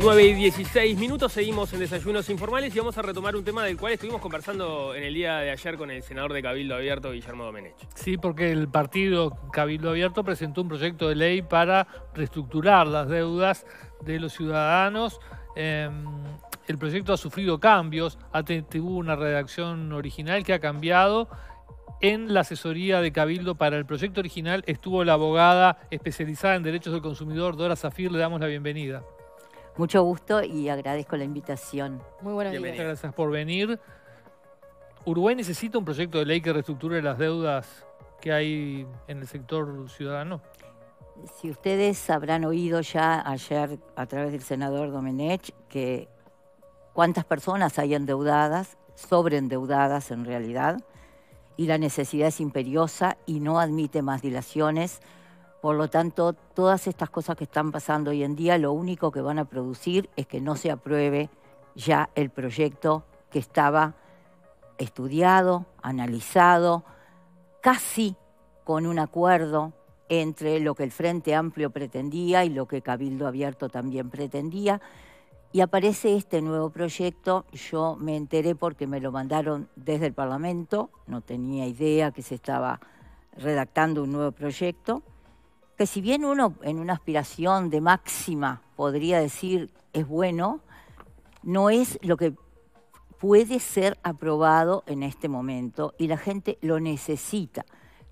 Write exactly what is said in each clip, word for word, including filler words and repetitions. nueve y dieciséis minutos, seguimos en Desayunos Informales y vamos a retomar un tema del cual estuvimos conversando en el día de ayer con el senador de Cabildo Abierto, Guillermo Domenech. Sí, porque el partido Cabildo Abierto presentó un proyecto de ley para reestructurar las deudas de los ciudadanos. Eh, el proyecto ha sufrido cambios, ha tuvo una redacción original que ha cambiado. En la asesoría de Cabildo para el proyecto original estuvo la abogada especializada en derechos del consumidor, Dora Sáfir. Le damos la bienvenida. Mucho gusto y agradezco la invitación. Muy buenos días. Muchas gracias por venir. ¿Uruguay necesita un proyecto de ley que reestructure las deudas que hay en el sector ciudadano? Si ustedes habrán oído ya ayer a través del senador Domenech que cuántas personas hay endeudadas, sobreendeudadas en realidad, y la necesidad es imperiosa y no admite más dilaciones. Por lo tanto, todas estas cosas que están pasando hoy en día, lo único que van a producir es que no se apruebe ya el proyecto que estaba estudiado, analizado, casi con un acuerdo entre lo que el Frente Amplio pretendía y lo que Cabildo Abierto también pretendía. Y aparece este nuevo proyecto. Yo me enteré porque me lo mandaron desde el Parlamento, no tenía idea que se estaba redactando un nuevo proyecto, que si bien uno en una aspiración de máxima podría decir es bueno, no es lo que puede ser aprobado en este momento y la gente lo necesita.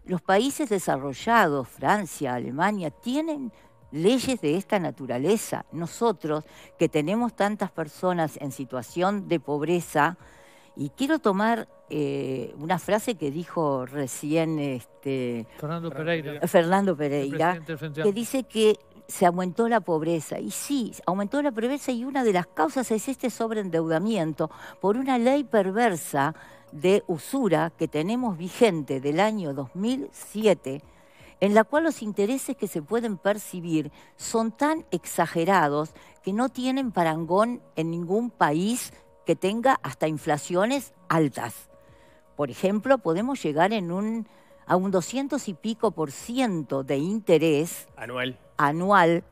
Los países desarrollados, Francia, Alemania, tienen leyes de esta naturaleza. Nosotros, que tenemos tantas personas en situación de pobreza, y quiero tomar eh, una frase que dijo recién este, Fernando Pereira, Fernando Pereira que dice que se aumentó la pobreza. Y sí, aumentó la pobreza y una de las causas es este sobreendeudamiento por una ley perversa de usura que tenemos vigente del año dos mil siete, en la cual los intereses que se pueden percibir son tan exagerados que no tienen parangón en ningún país que tenga hasta inflaciones altas. Por ejemplo, podemos llegar en un, a un doscientos y pico por ciento de interés anual, anual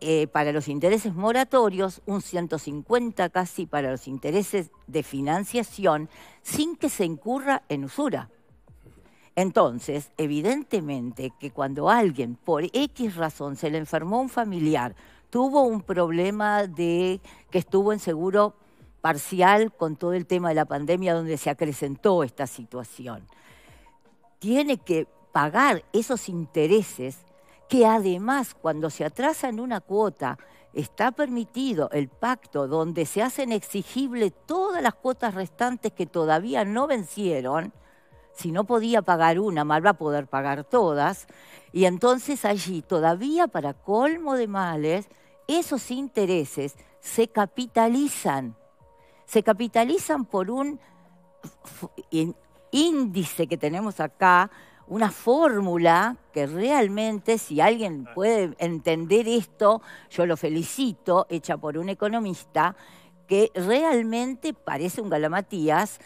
eh, para los intereses moratorios, un ciento cincuenta casi para los intereses de financiación, sin que se incurra en usura. Entonces, evidentemente que cuando alguien por X razón se le enfermó un familiar, tuvo un problema de que estuvo en seguro parcial con todo el tema de la pandemia donde se acrecentó esta situación, tiene que pagar esos intereses que además cuando se atrasa en una cuota está permitido el pacto donde se hacen exigibles todas las cuotas restantes que todavía no vencieron. Si no podía pagar una, mal va a poder pagar todas. Y entonces allí todavía para colmo de males esos intereses se capitalizan. Se capitalizan por un índice que tenemos acá, una fórmula que realmente, si alguien puede entender esto, yo lo felicito, hecha por un economista, que realmente parece un galimatías,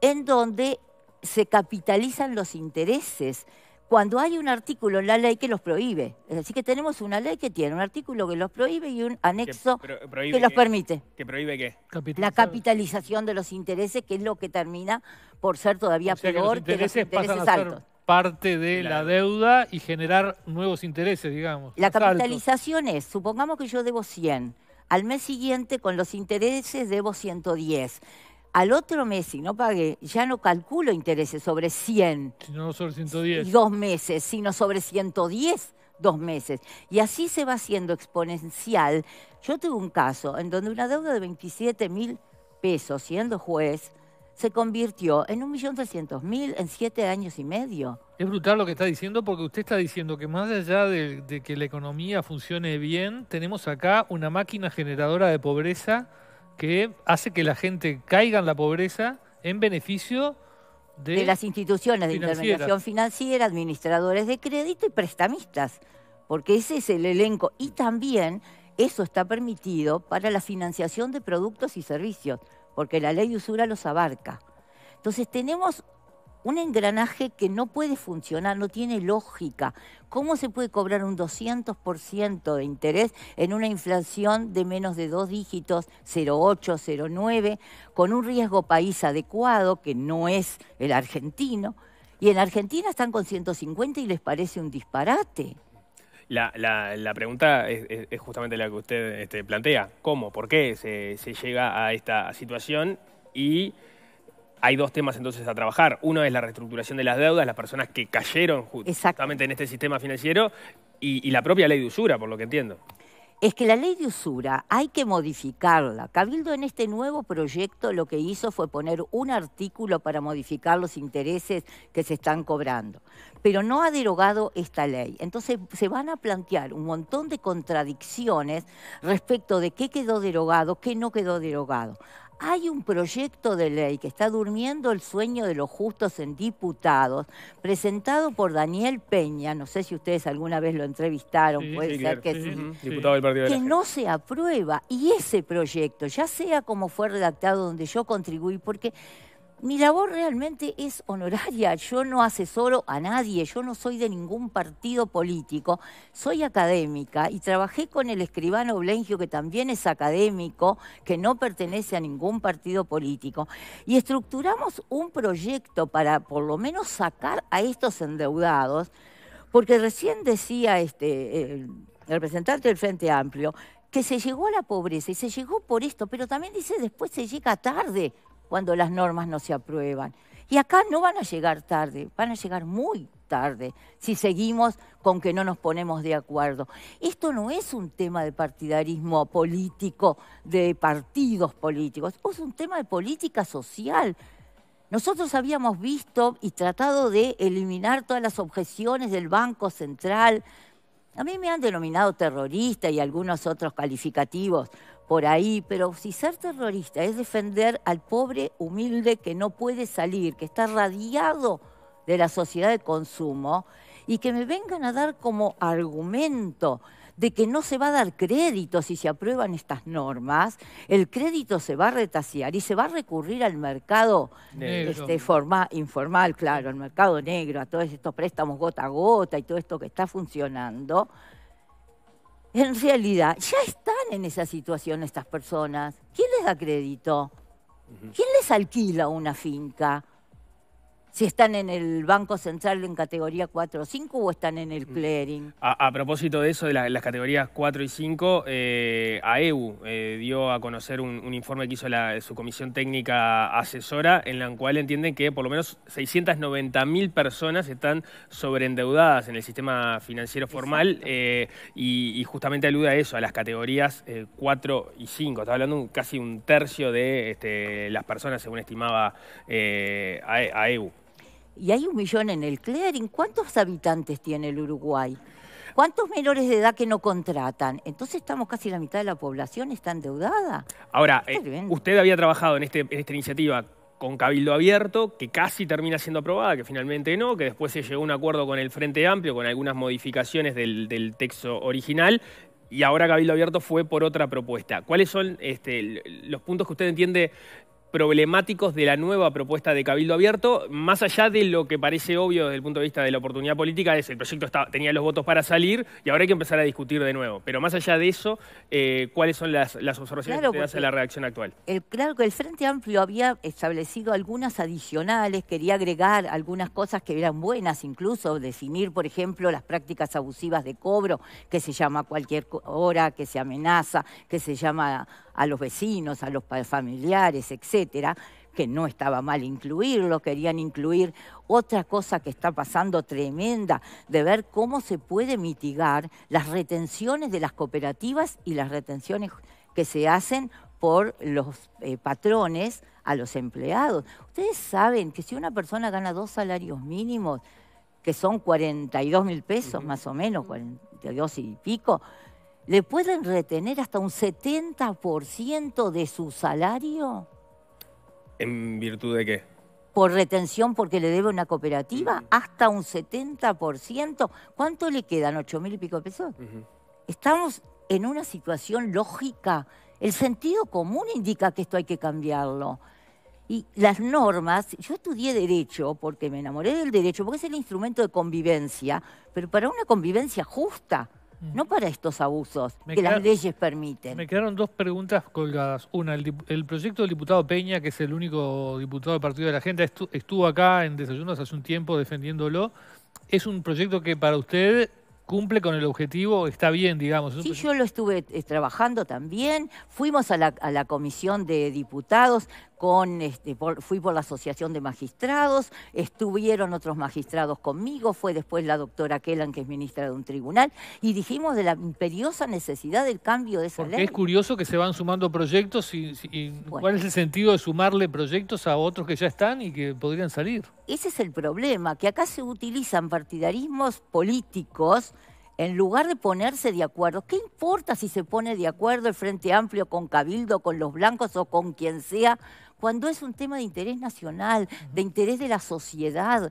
en donde se capitalizan los intereses cuando hay un artículo en la ley que los prohíbe. Es decir, que tenemos una ley que tiene un artículo que los prohíbe y un anexo que, pro, prohíbe, que los permite. ¿Que prohíbe qué? La capitalización de los intereses, que es lo que termina por ser todavía o sea, peor que los intereses, que los intereses pasan altos. A ser parte de claro. la deuda y generar nuevos intereses, digamos. La capitalización altos. es, supongamos que yo debo cien, al mes siguiente con los intereses debo ciento diez. Al otro mes, si no pagué, ya no calculo intereses sobre cien. Sino sobre ciento diez. Y dos meses, sino sobre ciento diez, dos meses. Y así se va haciendo exponencial. Yo tuve un caso en donde una deuda de veintisiete mil pesos, siendo juez, se convirtió en un millón trescientos mil en siete años y medio. Es brutal lo que está diciendo, porque usted está diciendo que más allá de, de que la economía funcione bien, tenemos acá una máquina generadora de pobreza que hace que la gente caiga en la pobreza en beneficio de, de las instituciones de intermediación financiera, administradores de crédito y prestamistas, porque ese es el elenco. Y también eso está permitido para la financiación de productos y servicios, porque la ley de usura los abarca. Entonces tenemos un engranaje que no puede funcionar, no tiene lógica. ¿Cómo se puede cobrar un doscientos por ciento de interés en una inflación de menos de dos dígitos, cero coma ocho, cero coma nueve, con un riesgo país adecuado, que no es el argentino? Y en Argentina están con ciento cincuenta y les parece un disparate. La, la, la pregunta es, es, es justamente la que usted este, plantea. ¿Cómo? ¿Por qué se, se llega a esta situación? Y hay dos temas entonces a trabajar. Uno es la reestructuración de las deudas, las personas que cayeron justamente en este sistema financiero y, y la propia ley de usura, por lo que entiendo. Es que la ley de usura hay que modificarla. Cabildo en este nuevo proyecto lo que hizo fue poner un artículo para modificar los intereses que se están cobrando, pero no ha derogado esta ley. Entonces se van a plantear un montón de contradicciones respecto de qué quedó derogado, qué no quedó derogado. Hay un proyecto de ley que está durmiendo el sueño de los justos en diputados, presentado por Daniel Peña, no sé si ustedes alguna vez lo entrevistaron, sí, puede sí, ser claro. que sí, sí. Diputado del Partido que de la no se aprueba. Y ese proyecto, ya sea como fue redactado, donde yo contribuí, porque mi labor realmente es honoraria, yo no asesoro a nadie, yo no soy de ningún partido político, soy académica y trabajé con el escribano Blengio, que también es académico, que no pertenece a ningún partido político, y estructuramos un proyecto para por lo menos sacar a estos endeudados, porque recién decía este, el representante del Frente Amplio que se llegó a la pobreza y se llegó por esto, pero también dice después se llega tarde, cuando las normas no se aprueban. Y acá no van a llegar tarde, van a llegar muy tarde, si seguimos con que no nos ponemos de acuerdo. Esto no es un tema de partidarismo político, de partidos políticos, es un tema de política social. Nosotros habíamos visto y tratado de eliminar todas las objeciones del Banco Central. A mí me han denominado terrorista y algunos otros calificativos por ahí, pero si ser terrorista es defender al pobre humilde que no puede salir, que está radiado de la sociedad de consumo, y que me vengan a dar como argumento de que no se va a dar crédito si se aprueban estas normas, el crédito se va a retasear y se va a recurrir al mercado este, formal, informal, claro, al mercado negro, a todos estos préstamos gota a gota y todo esto que está funcionando. En realidad, ya están en esa situación estas personas. ¿Quién les da crédito? ¿Quién les alquila una finca? Si están en el Banco Central en categoría cuatro o cinco o están en el clearing. A, a propósito de eso, de la, las categorías cuatro y cinco, eh, A E U eh, dio a conocer un, un informe que hizo la, su comisión técnica asesora, en la cual entienden que por lo menos seiscientas noventa mil personas están sobreendeudadas en el sistema financiero formal, eh, y, y justamente alude a eso, a las categorías eh, cuatro y cinco. Está hablando un, casi un tercio de este, las personas, según estimaba eh, A E U. Y hay un millón en el clearing. ¿Cuántos habitantes tiene el Uruguay? ¿Cuántos menores de edad que no contratan? Entonces estamos casi la mitad de la población está endeudada. Ahora, eh, usted había trabajado en, este, en esta iniciativa con Cabildo Abierto, que casi termina siendo aprobada, que finalmente no, que después se llegó a un acuerdo con el Frente Amplio, con algunas modificaciones del, del texto original, y ahora Cabildo Abierto fue por otra propuesta. ¿Cuáles son este, los puntos que usted entiende problemáticos de la nueva propuesta de Cabildo Abierto, más allá de lo que parece obvio desde el punto de vista de la oportunidad política? Es el proyecto está, tenía los votos para salir y ahora hay que empezar a discutir de nuevo. Pero más allá de eso, eh, ¿cuáles son las, las observaciones claro, que usted hace de la redacción actual? El, claro que el Frente Amplio había establecido algunas adicionales, quería agregar algunas cosas que eran buenas, incluso definir, por ejemplo, las prácticas abusivas de cobro, que se llama a cualquier hora, que se amenaza, que se llama a los vecinos, a los familiares, etcétera, que no estaba mal incluirlo, querían incluir otra cosa que está pasando tremenda, de ver cómo se puede mitigar las retenciones de las cooperativas y las retenciones que se hacen por los eh, patrones a los empleados. Ustedes saben que si una persona gana dos salarios mínimos, que son cuarenta y dos mil pesos, uh-huh, más o menos, cuarenta y dos y pico, ¿le pueden retener hasta un setenta por ciento de su salario? ¿En virtud de qué? Por retención porque le debe una cooperativa, uh-huh, hasta un setenta por ciento. ¿Cuánto le quedan? ¿ocho mil y pico de pesos? Uh-huh. Estamos en una situación lógica. El sentido común indica que esto hay que cambiarlo. Y las normas, yo estudié Derecho porque me enamoré del Derecho, porque es el instrumento de convivencia, pero para una convivencia justa, mm. no para estos abusos me que quedaron, las leyes permiten. Me quedaron dos preguntas colgadas. Una, el, el proyecto del diputado Peña, que es el único diputado del Partido de la Gente, estu, estuvo acá en Desayunos hace un tiempo defendiéndolo. ¿Es un proyecto que para usted cumple con el objetivo, está bien, digamos? Sí, yo lo estuve eh, trabajando también. Fuimos a la, a la comisión de diputados, con, este, por, fui por la asociación de magistrados, estuvieron otros magistrados conmigo, fue después la doctora Kellan, que es ministra de un tribunal, y dijimos de la imperiosa necesidad del cambio de esa Porque ley. Es curioso que se van sumando proyectos, y, y bueno. ¿Cuál es el sentido de sumarle proyectos a otros que ya están y que podrían salir? Ese es el problema, que acá se utilizan partidarismos políticos en lugar de ponerse de acuerdo. ¿Qué importa si se pone de acuerdo el Frente Amplio con Cabildo, con los blancos o con quien sea, cuando es un tema de interés nacional, de interés de la sociedad?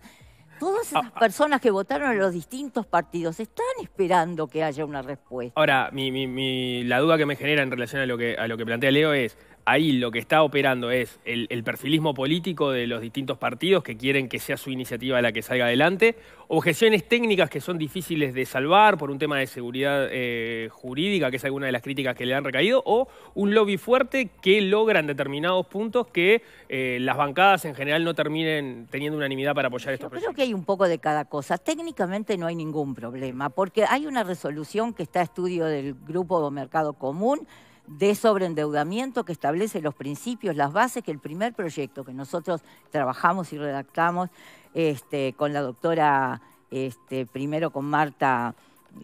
Todas esas personas que votaron en los distintos partidos están esperando que haya una respuesta. Ahora, mi, mi, mi, la duda que me genera en relación a lo que, a lo que plantea Leo es, ahí lo que está operando es el, el perfilismo político de los distintos partidos que quieren que sea su iniciativa la que salga adelante, objeciones técnicas que son difíciles de salvar por un tema de seguridad eh, jurídica, que es alguna de las críticas que le han recaído, o un lobby fuerte que logran determinados puntos que eh, las bancadas en general no terminen teniendo unanimidad para apoyar estos proyectos. Yo creo que hay un poco de cada cosa. Técnicamente no hay ningún problema, porque hay una resolución que está a estudio del Grupo de Mercado Común de sobreendeudamiento que establece los principios, las bases, que el primer proyecto que nosotros trabajamos y redactamos este, con la doctora, este, primero con Marta,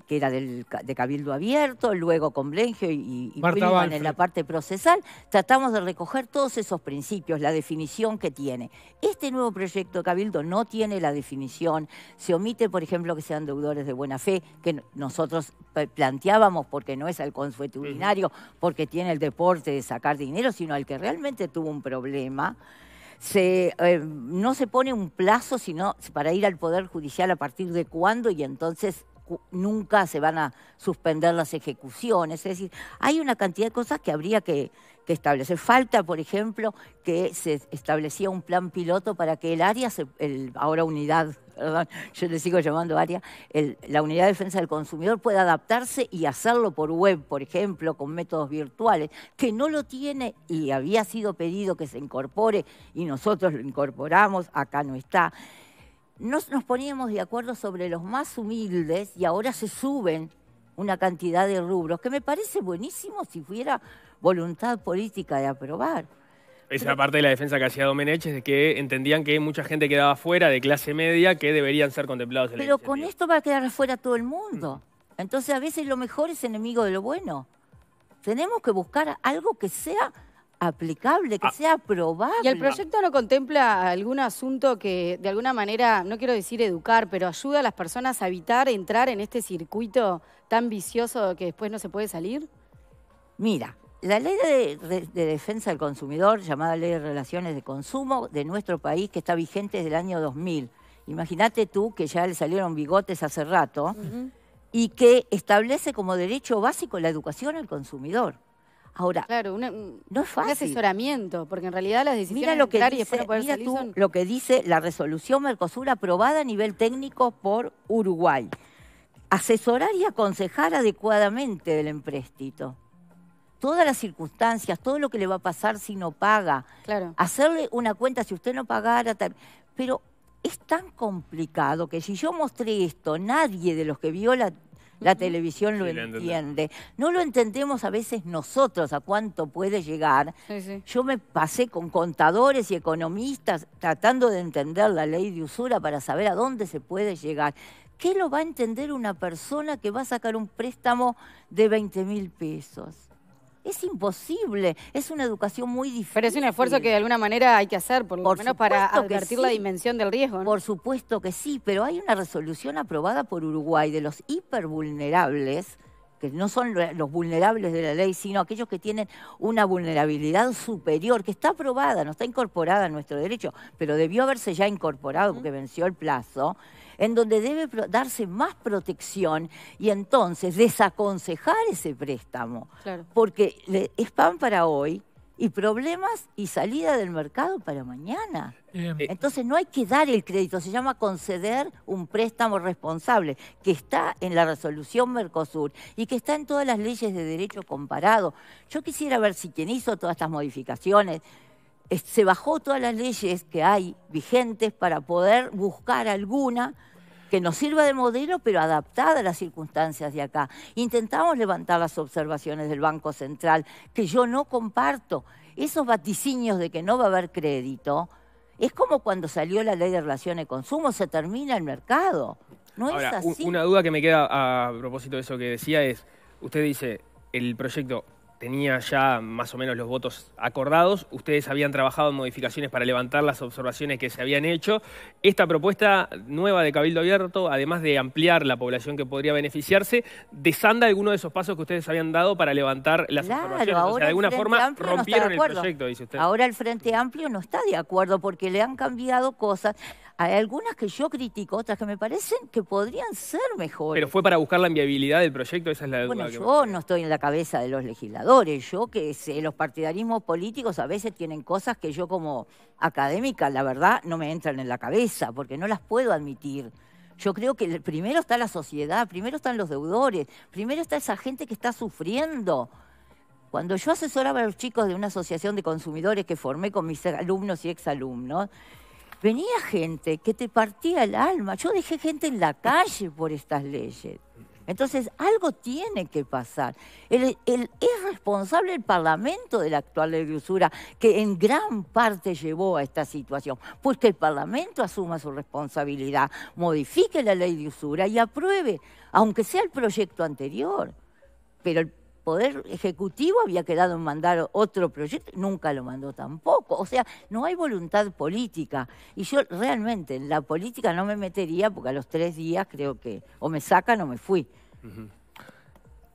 que era del, de Cabildo Abierto, luego con Blengio y, y Bartabal en la parte procesal, tratamos de recoger todos esos principios, la definición que tiene. Este nuevo proyecto de Cabildo no tiene la definición, se omite, por ejemplo, que sean deudores de buena fe, que nosotros planteábamos porque no es al consuetudinario, porque tiene el deporte de sacar dinero, sino al que realmente tuvo un problema. Se, eh, no se pone un plazo sino para ir al Poder Judicial a partir de cuándo y entonces nunca se van a suspender las ejecuciones. Es decir, hay una cantidad de cosas que habría que, que establecer. Falta, por ejemplo, que se establecía un plan piloto para que el área, se, el, ahora unidad, perdón, yo le sigo llamando área, el, la unidad de defensa del consumidor pueda adaptarse y hacerlo por web, por ejemplo, con métodos virtuales, que no lo tiene y había sido pedido que se incorpore y nosotros lo incorporamos, acá no está. Nos, nos poníamos de acuerdo sobre los más humildes y ahora se suben una cantidad de rubros, que me parece buenísimo si hubiera voluntad política de aprobar. Esa Pero, parte de la defensa que hacía Domenech es de que entendían que mucha gente quedaba fuera de clase media que deberían ser contemplados en la iniciativa. Pero con esto va a quedar fuera todo el mundo. Entonces a veces lo mejor es enemigo de lo bueno. Tenemos que buscar algo que sea aplicable, que ah. sea aprobable. ¿Y el proyecto no contempla algún asunto que de alguna manera, no quiero decir educar, pero ayuda a las personas a evitar entrar en este circuito tan vicioso que después no se puede salir? Mira, la ley de, de defensa del consumidor, llamada Ley de Relaciones de Consumo de nuestro país, que está vigente desde el año dos mil. Imagínate tú que ya le salieron bigotes hace rato, uh-huh. y que establece como derecho básico la educación al consumidor. Ahora, claro, una, no es fácil. Un asesoramiento, porque en realidad las decisiones... Mira, lo que, dice, y no poder mira tú son... lo que dice la resolución Mercosur aprobada a nivel técnico por Uruguay. Asesorar y aconsejar adecuadamente del empréstito. Todas las circunstancias, todo lo que le va a pasar si no paga. Claro. Hacerle una cuenta si usted no pagara. Tal... Pero es tan complicado que si yo mostré esto, nadie de los que vio la... La televisión lo sí, entiende. No lo entendemos a veces nosotros a cuánto puede llegar. Sí, sí. Yo me pasé con contadores y economistas tratando de entender la ley de usura para saber a dónde se puede llegar. ¿Qué lo va a entender una persona que va a sacar un préstamo de veinte mil pesos? Es imposible, es una educación muy difícil. Pero es un esfuerzo que de alguna manera hay que hacer, por lo menos para advertir la dimensión del riesgo, ¿no? Por supuesto que sí, pero hay una resolución aprobada por Uruguay de los hipervulnerables, que no son los vulnerables de la ley, sino aquellos que tienen una vulnerabilidad superior, que está aprobada, no está incorporada a nuestro derecho, pero debió haberse ya incorporado porque venció el plazo, en donde debe darse más protección y entonces desaconsejar ese préstamo. Claro. Porque es pan para hoy y problemas y salida del mercado para mañana. Eh, Entonces no hay que dar el crédito, se llama conceder un préstamo responsable, que está en la resolución Mercosur y que está en todas las leyes de derecho comparado. Yo quisiera ver si quien hizo todas estas modificaciones es, se bajó todas las leyes que hay vigentes para poder buscar alguna que nos sirva de modelo, pero adaptada a las circunstancias de acá. Intentamos levantar las observaciones del Banco Central, que yo no comparto. Esos vaticinios de que no va a haber crédito, es como cuando salió la ley de relación de consumo, se termina el mercado. No Ahora, es así. Una duda que me queda a propósito de eso que decía es, usted dice, el proyecto tenía ya más o menos los votos acordados, ustedes habían trabajado en modificaciones para levantar las observaciones que se habían hecho. Esta propuesta nueva de Cabildo Abierto, además de ampliar la población que podría beneficiarse, desanda alguno de esos pasos que ustedes habían dado para levantar las claro, observaciones. O sea, de alguna forma rompieron el proyecto, dice usted. Ahora el Frente Amplio no está de acuerdo porque le han cambiado cosas. Hay algunas que yo critico, otras que me parecen que podrían ser mejores. Pero fue para buscar la inviabilidad del proyecto, esa es la duda. Bueno, que yo me... no estoy en la cabeza de los legisladores, yo que sé, los partidarismos políticos a veces tienen cosas que yo como académica, la verdad, no me entran en la cabeza, porque no las puedo admitir. Yo creo que primero está la sociedad, primero están los deudores, primero está esa gente que está sufriendo. Cuando yo asesoraba a los chicos de una asociación de consumidores que formé con mis alumnos y exalumnos, venía gente que te partía el alma. Yo dejé gente en la calle por estas leyes. Entonces, algo tiene que pasar. El, el, es responsable el Parlamento de la actual ley de usura, que en gran parte llevó a esta situación. Pues que el Parlamento asuma su responsabilidad, modifique la ley de usura y apruebe, aunque sea el proyecto anterior. Pero el Poder Ejecutivo había quedado en mandar otro proyecto, nunca lo mandó tampoco. O sea, no hay voluntad política. Y yo realmente en la política no me metería porque a los tres días creo que o me sacan o me fui.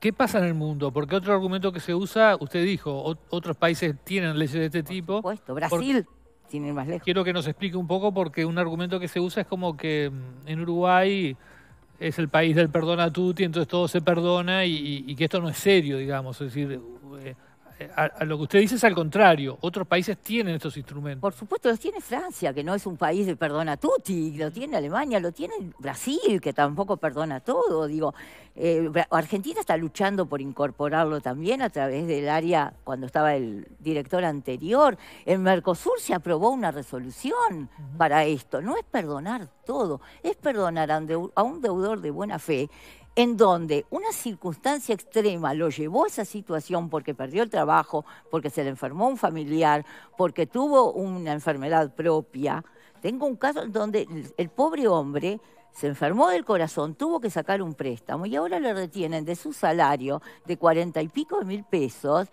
¿Qué pasa en el mundo? Porque otro argumento que se usa, usted dijo, otros países tienen leyes de este tipo. Por supuesto, Brasil. Por... sin ir más lejos. Quiero que nos explique un poco porque un argumento que se usa es como que en Uruguay... es el país del perdón a tutti, entonces todo se perdona y, y que esto no es serio, digamos. Es decir, a, a lo que usted dice es al contrario. Otros países tienen estos instrumentos. Por supuesto, los tiene Francia, que no es un país de perdón a tutti. Lo tiene Alemania, lo tiene Brasil, que tampoco perdona todo. Digo, eh, Argentina está luchando por incorporarlo también a través del área, cuando estaba el director anterior. En Mercosur se aprobó una resolución uh-huh. para esto. No es perdonar todo, es perdonar a un deudor de buena fe, en donde una circunstancia extrema lo llevó a esa situación porque perdió el trabajo, porque se le enfermó un familiar, porque tuvo una enfermedad propia. Tengo un caso donde el pobre hombre se enfermó del corazón, tuvo que sacar un préstamo y ahora le retienen de su salario de cuarenta y pico de mil pesos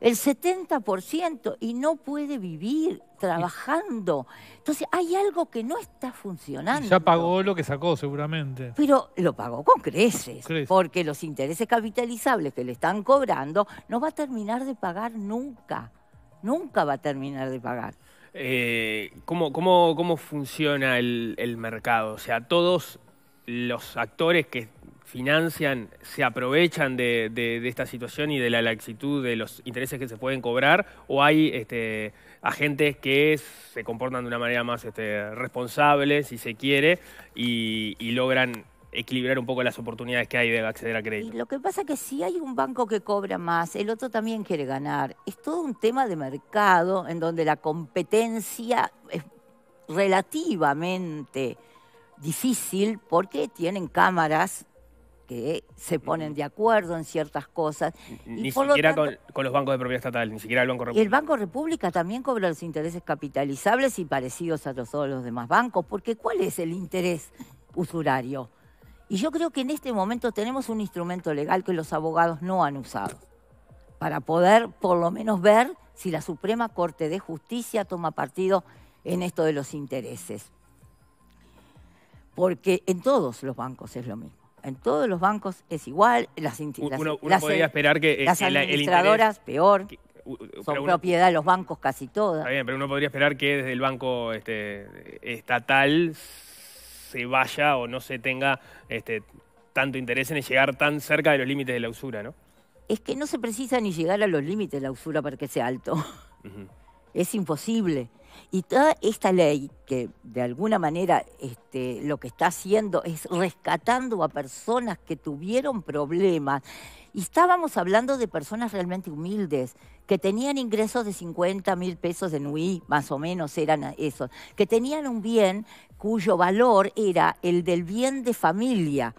el setenta por ciento y no puede vivir trabajando. Entonces hay algo que no está funcionando. Y ya pagó lo que sacó seguramente. Pero lo pagó con creces, creces, porque los intereses capitalizables que le están cobrando no va a terminar de pagar nunca. Nunca va a terminar de pagar. Eh, ¿cómo, cómo, cómo funciona el, el mercado? O sea, todos los actores que... financian, se aprovechan de, de, de esta situación y de la laxitud de los intereses que se pueden cobrar, o hay este, agentes que se comportan de una manera más este, responsable, si se quiere, y, y logran equilibrar un poco las oportunidades que hay de acceder a crédito. Y lo que pasa es que si hay un banco que cobra más, el otro también quiere ganar. Es todo un tema de mercado en donde la competencia es relativamente difícil porque tienen cámaras que se ponen de acuerdo en ciertas cosas. Ni y por siquiera lo tanto, con, con los bancos de propiedad estatal, ni siquiera el Banco República. Y el Banco República también cobra los intereses capitalizables y parecidos a los, todos los demás bancos, porque ¿cuál es el interés usurario? Y yo creo que en este momento tenemos un instrumento legal que los abogados no han usado, para poder por lo menos ver si la Suprema Corte de Justicia toma partido en esto de los intereses. Porque en todos los bancos es lo mismo. En todos los bancos es igual, las, las, uno, uno las, podría esperar que, las el, administradoras el interés, peor, que, u, u, son uno, propiedad de los bancos casi todas. Está bien, pero uno podría esperar que desde el banco este, estatal se vaya o no se tenga este, tanto interés en llegar tan cerca de los límites de la usura, ¿no? Es que no se precisa ni llegar a los límites de la usura para que sea alto. Uh-huh. Es imposible. Y toda esta ley, que de alguna manera este, lo que está haciendo es rescatando a personas que tuvieron problemas. Y estábamos hablando de personas realmente humildes, que tenían ingresos de cincuenta mil pesos en U I, más o menos eran esos, que tenían un bien cuyo valor era el del bien de familia.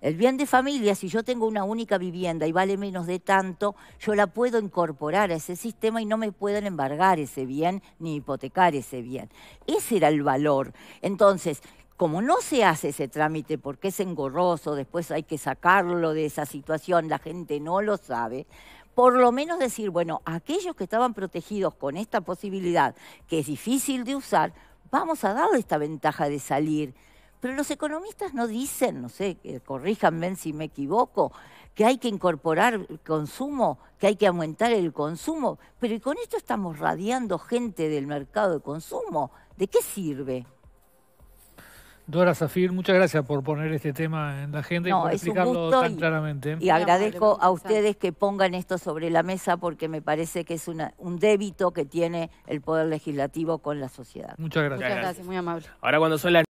El bien de familia, si yo tengo una única vivienda y vale menos de tanto, yo la puedo incorporar a ese sistema y no me pueden embargar ese bien ni hipotecar ese bien. Ese era el valor. Entonces, como no se hace ese trámite porque es engorroso, después hay que sacarlo de esa situación, la gente no lo sabe, por lo menos decir, bueno, aquellos que estaban protegidos con esta posibilidad, que es difícil de usar, vamos a darle esta ventaja de salir. Pero los economistas no dicen, no sé, corríjanme si me equivoco, que hay que incorporar consumo, que hay que aumentar el consumo. Pero y con esto estamos radiando gente del mercado de consumo. ¿De qué sirve? Dora Sáfir, muchas gracias por poner este tema en la agenda no, y por explicarlo tan y, claramente. Y agradezco a ustedes que pongan esto sobre la mesa porque me parece que es una, un débito que tiene el Poder Legislativo con la sociedad. Muchas gracias. Muchas gracias, muy amable. Ahora cuando son las